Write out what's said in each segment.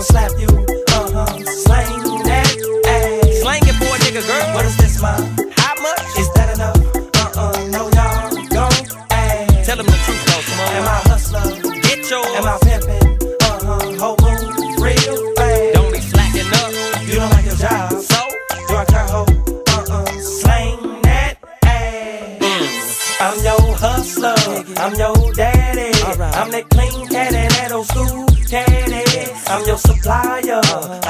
I'ma slap you, slang that ass. Slang it for a nigga, girl. What is this, ma? How much? Is that enough? No, y'all don't ask. Tell them the truth, though, Simone. Am I hustler? Get yours. Am I pimpin'? Whole moon, real fast. Don't be slacking up. You don't like your job, so you're a current hoe. Slang that ass. I'm your hustler. I'm your daddy. Right. I'm that clean cat and that old school caddy. I'm your supplier.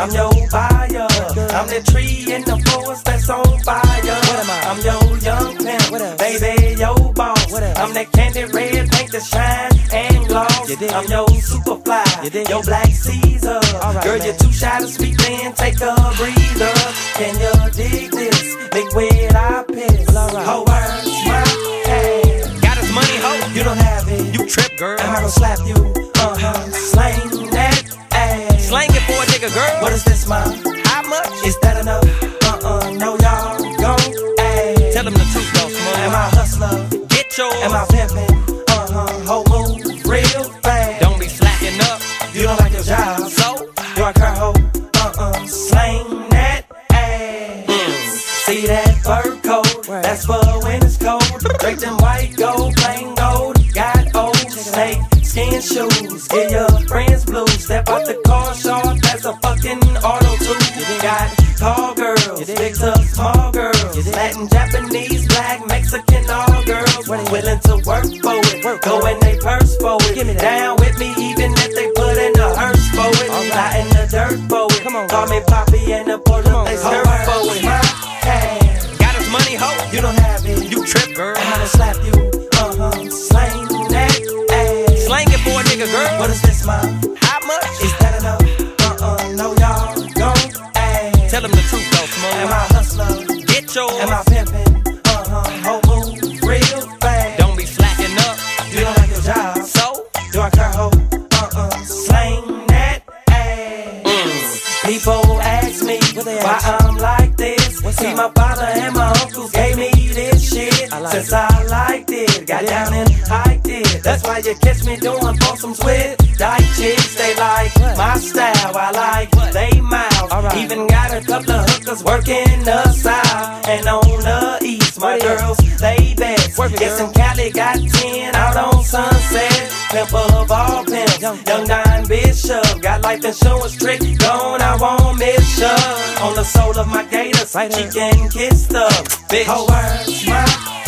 I'm your buyer. I'm that tree in the forest that's on fire. I'm your young pimp, baby, your boss. I'm that candy red paint that shine and gloss. I'm your super fly, your black Caesar. Right, girl, man, you're too shy to speak, then take a breather. Can you dig this? Lick where I piss. Ho, words, my ass. Got his money, ho. You don't have it. You trip, girl. I'm gonna slap you. Slang that ass. Slang it for a nigga, girl. What is this, ma? How much? Is that enough? No, y'all don't ask. Tell them the truth, though, Simone. Am I hustler? Get yours. Am I pimpin'? Whole moon, real fast. Don't be slacking up. You don't like your job, so you're a current hoe. Slang that ass. See that fur coat? That's for when it's cold. Break them white gold, plain gold. Got old snake skin shoes. Get your friends blue. Step out the car shop. That's a fucking auto too. Got tall girls, mix up small girls, Latin, Japanese, black, Mexican, all girls. Willing to work for it, go in they purse for it. Down with me even if they put in a hearse for it. Fly in the dirt for it. Call me Poppy and the boy they surf for it. Got his money, ho. You don't have it. You trip, girl. I'm gonna slap you. Slang that ass. Slang it for a nigga, girl. What is this, ma? How much? Is that enough? No, y'all don't ask. Tell them the truth, though, Simone. Am I hustler? Get yours. Am I pimpin'? Whole moon, real fast. Don't be slacking up. You don't like your job, so do I care, ho? Slang that ass. People ask me why I'm like this. See, my father and my uncles gave me this shit. Since I liked it, got down and hiked it. That's why you catch me doing foursomes with dyke chicks. They like my style, I like they mouth. Even got a couple of hookers working the south and on the east. My girls, they best. Guess in Cali got 10 out on Sunset. Pimp of all pimps, young Don Bishop. Got life insurance trick gone, I won't miss you. On the sole of my gators, she can kiss the bitch. Ho, words, my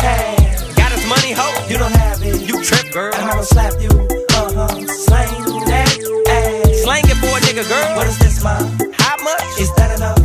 ass. Got his money, ho. You don't have it. You trip, girl. I'm gonna slap you. Slang that ass. Slang it for a nigga, girl. What is this, ma? How much? Is that enough?